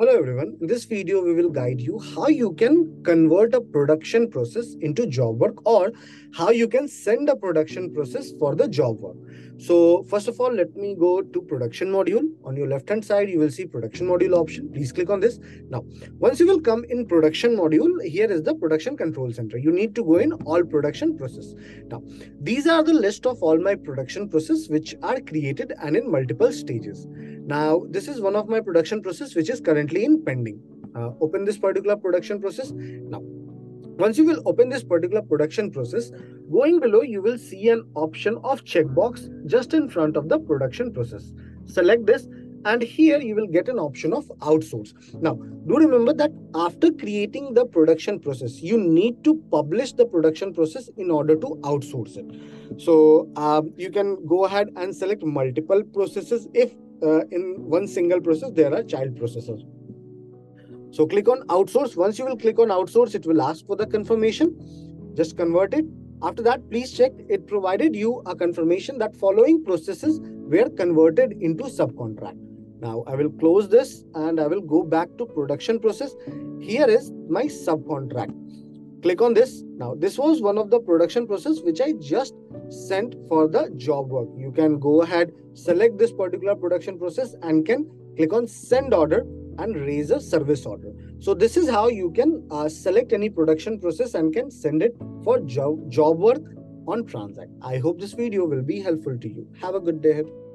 Hello everyone, in this video we will guide you how you can convert a production process into job work or how you can send a production process for the job work. So first of all, let me go to production module. On your left hand side you will see production module option. Please click on this. Now once you will come in production module, here is the production control center. You need to go in all production process. Now these are the list of all my production process which are created and in multiple stages. Now this is one of my production process which is currently in pending. Open this particular production process. Now once you will open this particular production process, going below you will see an option of checkbox just in front of the production process. Select this and here you will get an option of outsource. Now do remember that after creating the production process you need to publish the production process in order to outsource it. So you can go ahead and select multiple processes if in one single process there are child processes. So click on outsource. Once you will click on outsource, it will ask for the confirmation. Just convert it. After that, please check it provided you a confirmation that following processes were converted into subcontract. Now I will close this and I will go back to production process. Here is my subcontract. Click on this. Now this was one of the production process which I just sent for the job work. You can go ahead, select this particular production process and can click on send order and raise a service order. So this is how you can select any production process and can send it for job work on Transact. I hope this video will be helpful to you. Have a good day.